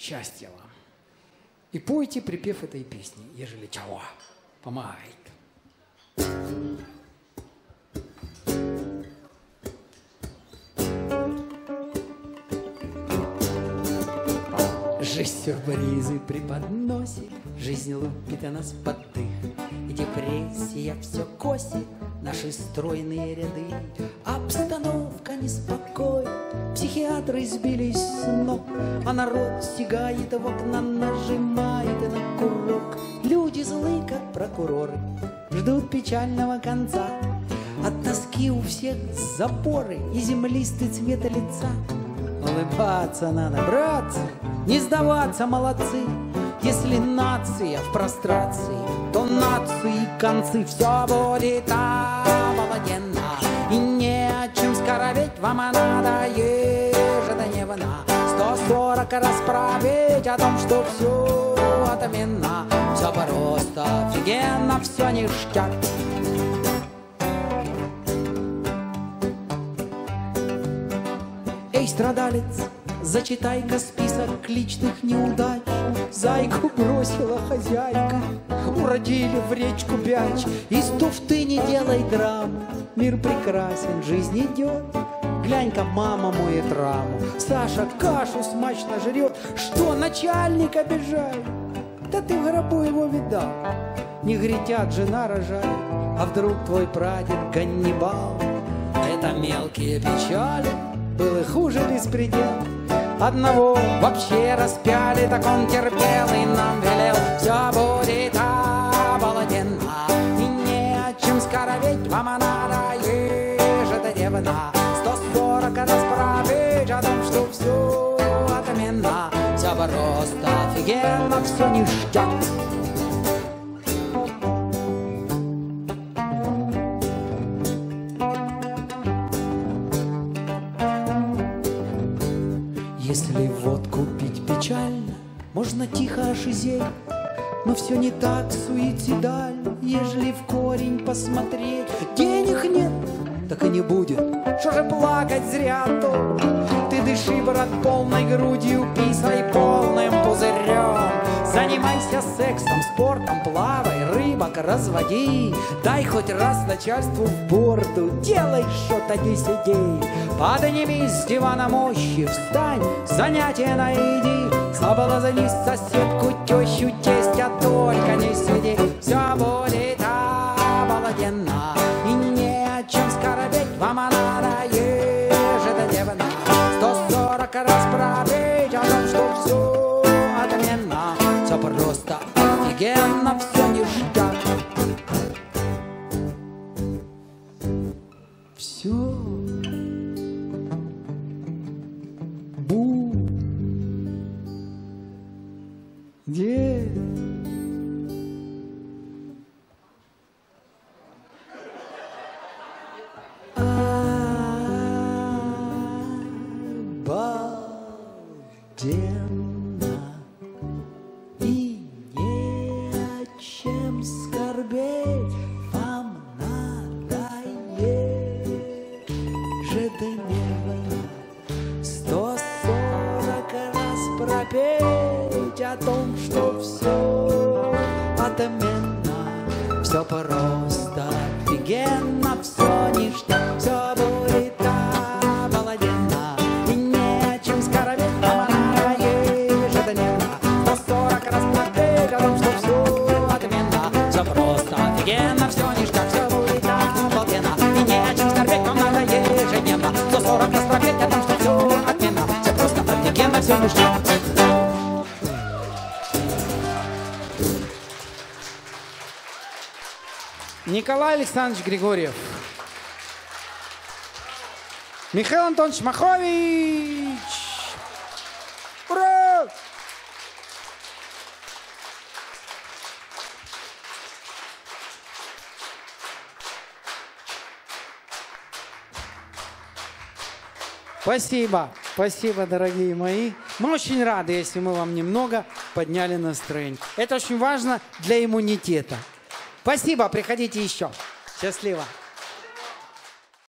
Счастья вам. И пойте припев этой песни, ежели чего, помогает. Жизнь сюрпризы преподносит, жизнь лупит о нас под дых, и депрессия все косит наши стройные ряды. Обстановка неспокойна, психиатры сбились с ног, а народ стягает в окна, нажимает на курок. Люди злы, как прокуроры, ждут печального конца. От тоски у всех запоры и землистый цвет лица. Улыбаться надо, братцы, не сдаваться, молодцы. Если нация в прострации, то нации концы. Все будет обалденно, и не о чем скорбеть вам надо ежедневно. 140 расправить о том, что все отменно. Все просто офигенно, все ништяк. Эй, страдалец, зачитай-ка список личных неудач. Зайку бросила хозяйка, уродили в речку пяч. Из туфты не делай драму, мир прекрасен, жизнь идет. Глянь-ка, мама моет раму, Саша кашу смачно жрет. Что, начальник обижает? Да ты в гробу его видал. Не гретят, жена рожает, а вдруг твой прадед Ганнибал? Это мелкие печали, был и хуже беспредел. Одного вообще распяли, так он терпел и нам велел. Все будет обалденно, и не о чем скорбеть вам надо ежедневно. 140 расправить о том, что все отменно. Все просто офигенно, все ништяк. Если водку пить печально, можно тихо ошизеть, но все не так суицидально, ежели в корень посмотреть. Денег нет, так и не будет, что же плакать зря то? Ты дыши, брат, полной грудью, писай полным пузырем. Занимайся сексом, спортом, плавай, рыбок разводи. Дай хоть раз начальству в борду, делай что-то не сиди. Поднимись с дивана мощи, встань, занятия найди. Соблазни соседку, тещу, тестя, только не сиди. Все будет обалденно, и не о чем скорбеть вам надо ежедневно. 140 раз пробить о том, что все отменно. Все просто офигенно, все ништяк. Все где? Обалденно, и не о чем скорбеть вам надо ежедневно. 140 раз пропеть о том, что все отменно, все просто офигенно, все ништяк, все будет обалденно, и не о чем скорбеть вам надо ежедневно. 140 раз пропеть о том, что все отменно, все просто офигенно, все ништяк, все будет обалденно, и не о чем скорбеть вам надо ежедневно. 140 раз пропеть о том, что все отменно, все просто офигенно, все ништяк. Николай Александрович Григорьев. Михаил Антонович Махович. Ура! Спасибо, спасибо, дорогие мои. Мы очень рады, если мы вам немного подняли настроение. Это очень важно для иммунитета. Спасибо, приходите еще. Счастливо.